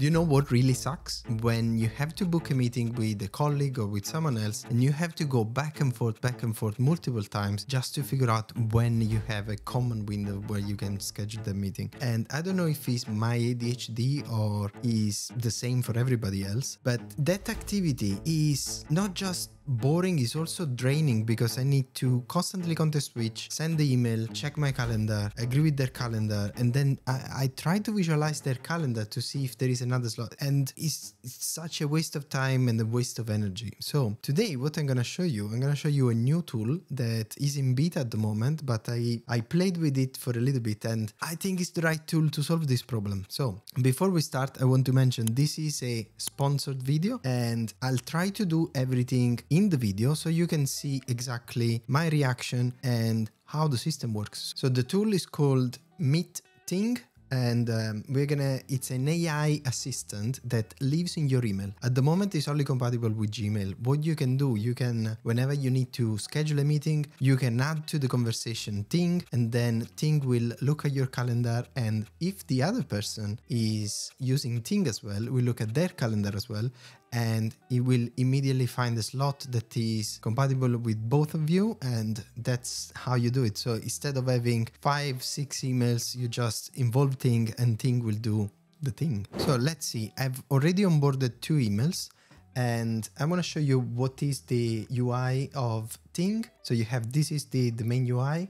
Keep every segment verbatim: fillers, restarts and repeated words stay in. You know what really sucks? When you have to book a meeting with a colleague or with someone else and you have to go back and forth, back and forth multiple times just to figure out when you have a common window where you can schedule the meeting. And I don't know if it's my A D H D or is the same for everybody else, but that activity is not just boring, is also draining because I need to constantly contest switch, send the email, check my calendar, agree with their calendar, and then I, I try to visualize their calendar to see if there is another slot, and it's, it's such a waste of time and a waste of energy. So today what I'm gonna show you, I'm gonna show you a new tool that is in beta at the moment, but I, I played with it for a little bit and I think it's the right tool to solve this problem. So before we start, I want to mention this is a sponsored video and I'll try to do everything in in the video so you can see exactly my reaction and how the system works. So the tool is called Meet-Ting. And um, we're gonna, it's an A I assistant that lives in your email. At the moment, it's only compatible with Gmail. What you can do, you can, whenever you need to schedule a meeting, you can add to the conversation Ting, and then Ting will look at your calendar. And if the other person is using Ting as well, we look at their calendar as well, and it will immediately find a slot that is compatible with both of you. And that's how you do it. So instead of having five, six emails, you just involve Ting and Ting will do the thing. So let's see, I've already onboarded two emails and I want to show you what is the U I of Ting. So you have, this is the, the main U I.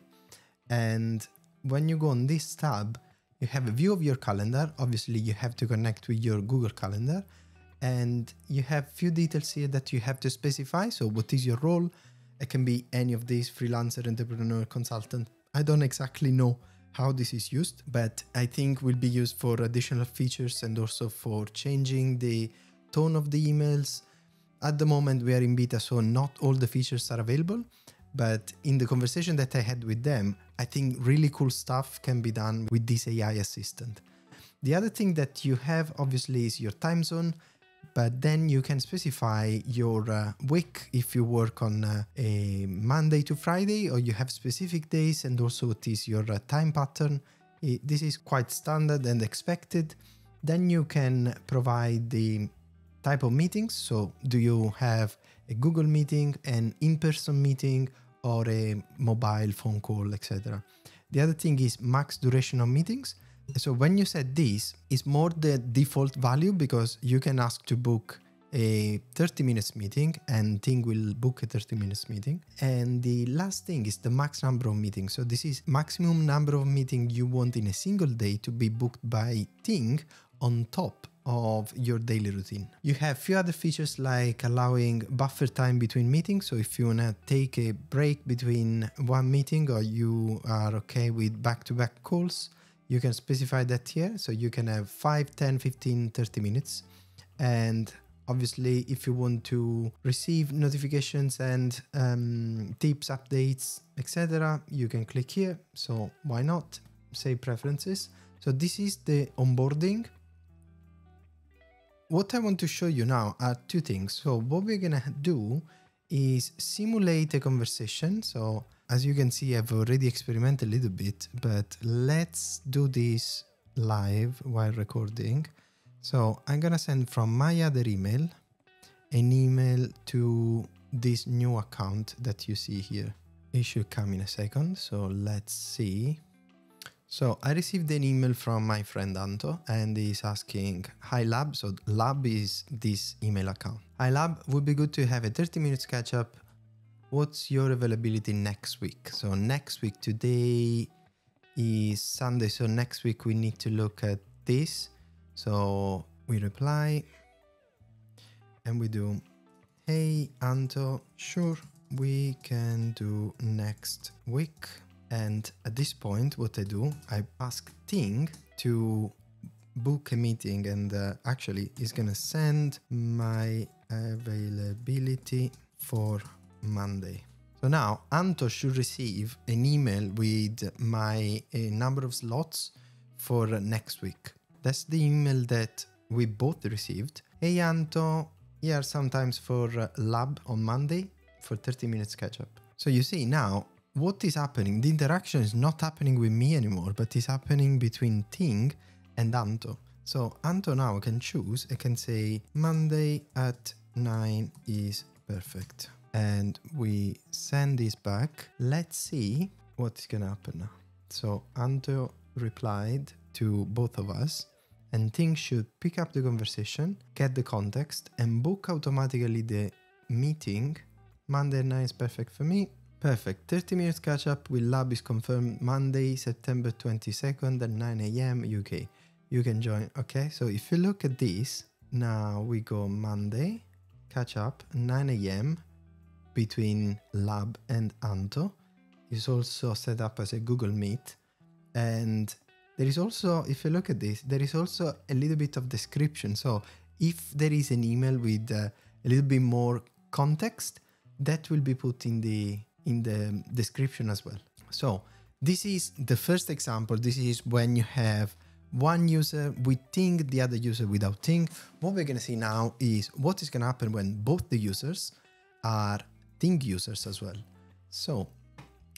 And when you go on this tab, you have a view of your calendar. Obviously you have to connect with your Google Calendar and you have few details here that you have to specify. So what is your role? It can be any of these: freelancer, entrepreneur, consultant. I don't exactly know how this is used, but I think will be used for additional features and also for changing the tone of the emails. At the moment we are in beta, so not all the features are available, but in the conversation that I had with them, I think really cool stuff can be done with this A I assistant. The other thing that you have obviously is your time zone, but then you can specify your uh, week if you work on uh, a Monday to Friday or you have specific days, and also what is your uh, time pattern. It, this is quite standard and expected. Then you can provide the type of meetings. So do you have a Google meeting, an in-person meeting, or a mobile phone call, et cetera. The other thing is max duration of meetings. So when you set this, it's more the default value because you can ask to book a thirty minutes meeting and Ting will book a thirty minutes meeting. And the last thing is the max number of meetings. So this is maximum number of meetings you want in a single day to be booked by Ting on top of your daily routine. You have few other features like allowing buffer time between meetings. So if you wanna take a break between one meeting or you are okay with back-to-back calls, you can specify that here. So you can have five, ten, fifteen, thirty minutes. And obviously if you want to receive notifications and um, tips, updates, et cetera, you can click here. So why not? Say preferences. So this is the onboarding. What I want to show you now are two things. So what we're gonna do is simulate a conversation. So as you can see, I've already experimented a little bit, but let's do this live while recording. So I'm gonna send from my other email an email to this new account that you see here. It should come in a second, so let's see. So I received an email from my friend Anto and he's asking, hi Lab. So Lab is this email account. Hi Lab, would be good to have a thirty minutes catch up. What's your availability next week? So next week, today is Sunday. So next week we need to look at this. So we reply and we do, hey Anto, sure, we can do next week. And at this point, what I do, I ask Ting to book a meeting, and uh, actually he's gonna send my availability for Monday. So now Anto should receive an email with my uh, number of slots for next week. That's the email that we both received. Hey Anto, here sometimes for uh, Lab on Monday for thirty minutes catch up. So you see now what is happening. The interaction is not happening with me anymore, but it's happening between Ting and Anto. So until now I can choose, I can say Monday at nine is perfect. And we send this back. Let's see what's gonna happen now. So Anto replied to both of us, and Ting should pick up the conversation, get the context, and book automatically the meeting. Monday night is perfect for me. Perfect. thirty minutes catch up with Lab is confirmed Monday, September twenty-second at nine A M U K. You can join. Okay, so if you look at this, now we go Monday, catch up, nine A M between Lab and Anto. It's also set up as a Google Meet. And there is also, if you look at this, there is also a little bit of description. So if there is an email with uh, a little bit more context, that will be put in the in the description as well. So this is the first example. This is when you have one user with Ting, the other user without Ting. What we're gonna see now is what is gonna happen when both the users are Ting users as well. So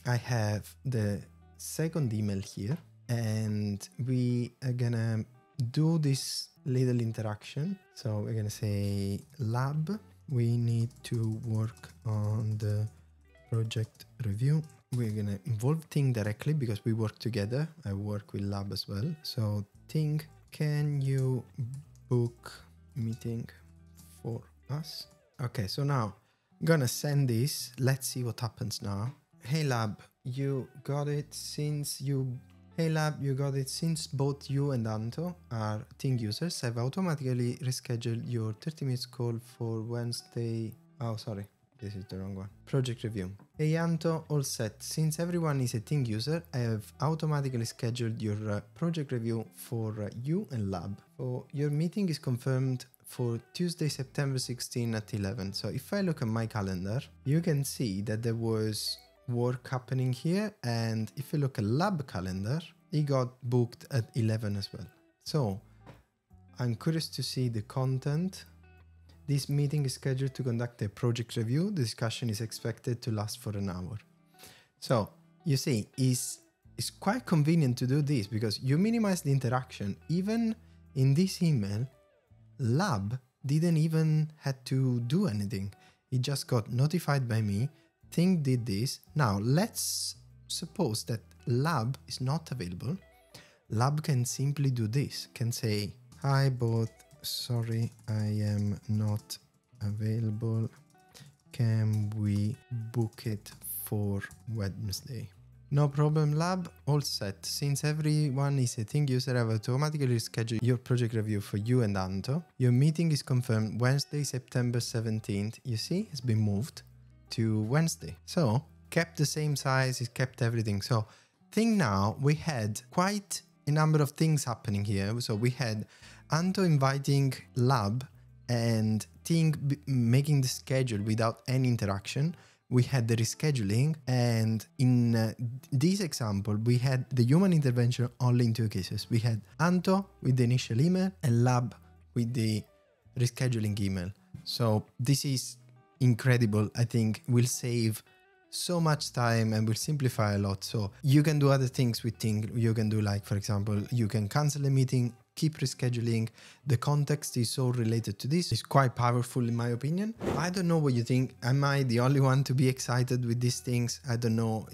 I have the second email here, and we are gonna do this little interaction. So we're gonna say Lab, we need to work on the project review. We're gonna involve Ting directly because we work together. I work with Lab as well. So Ting, can you book meeting for us? Okay, so now I'm gonna send this. Let's see what happens now. Hey Lab, you got it since you Hey Lab, you got it since both you and Anto are Ting users. I've automatically rescheduled your thirty minutes call for Wednesday. Oh, sorry. This is the wrong one. Project review. Hey Anto, all set. Since everyone is a Ting user, I have automatically scheduled your uh, project review for uh, you and Lab. So your meeting is confirmed for Tuesday, September sixteenth at eleven. So if I look at my calendar, you can see that there was work happening here, and if you look at Lab calendar, he got booked at eleven as well. So I'm curious to see the content. This meeting is scheduled to conduct a project review. The discussion is expected to last for an hour. So you see, it's, it's quite convenient to do this because you minimize the interaction. Even in this email, Lab didn't even had to do anything. It just got notified by me. Ting did this. Now let's suppose that Lab is not available. Lab can simply do this, can say, hi both, sorry, I am not available. Can we book it for Wednesday? No problem, Lab, all set. Since everyone is a Ting user, I've automatically scheduled your project review for you and Anto. Your meeting is confirmed Wednesday, September seventeenth. You see, it's been moved to Wednesday. So kept the same size, it kept everything. So Ting now, we had quite a number of things happening here. So we had Anto inviting Lab and Ting making the schedule without any interaction. We had the rescheduling, and in uh, this example, we had the human intervention only in two cases. We had Anto with the initial email and Lab with the rescheduling email. So this is incredible. I think will save so much time and will simplify a lot. So you can do other things with Ting. You can do, like, for example, you can cancel a meeting, keep rescheduling. The context is so related to this. It's quite powerful in my opinion. I don't know what you think. Am I the only one to be excited with these things? I don't know.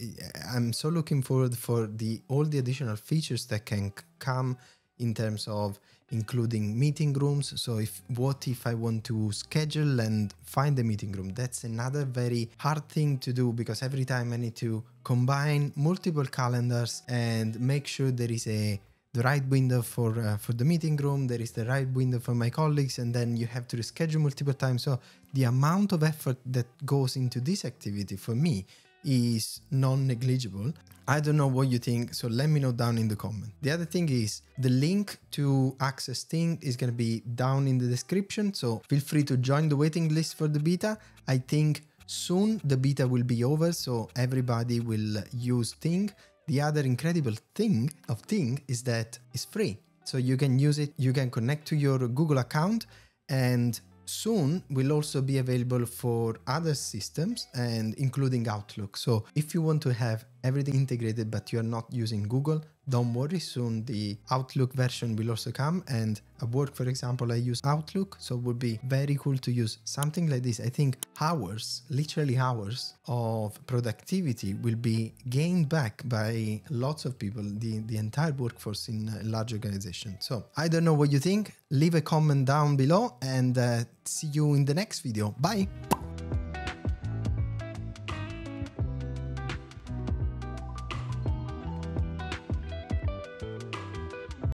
I'm so looking forward for the all the additional features that can come in terms of including meeting rooms. So if what if I want to schedule and find a meeting room? That's another very hard thing to do because every time I need to combine multiple calendars and make sure there is a the right window for uh, for the meeting room, there is the right window for my colleagues, and then you have to reschedule multiple times. So the amount of effort that goes into this activity for me is non-negligible. I don't know what you think, so let me know down in the comment. The other thing is the link to access Ting is going to be down in the description, so feel free to join the waiting list for the beta. I think soon the beta will be over, so everybody will use Ting. The other incredible thing of Ting is that it's free, so you can use it, you can connect to your Google account, and soon will also be available for other systems and including Outlook. So if you want to have everything integrated but you're not using Google, Don't worry, soon the Outlook version will also come, and at work, for example, I use Outlook, so it would be very cool to use something like this. I think hours, literally hours of productivity will be gained back by lots of people, the, the entire workforce in a large organization. So I don't know what you think. Leave a comment down below and uh, see you in the next video. Bye!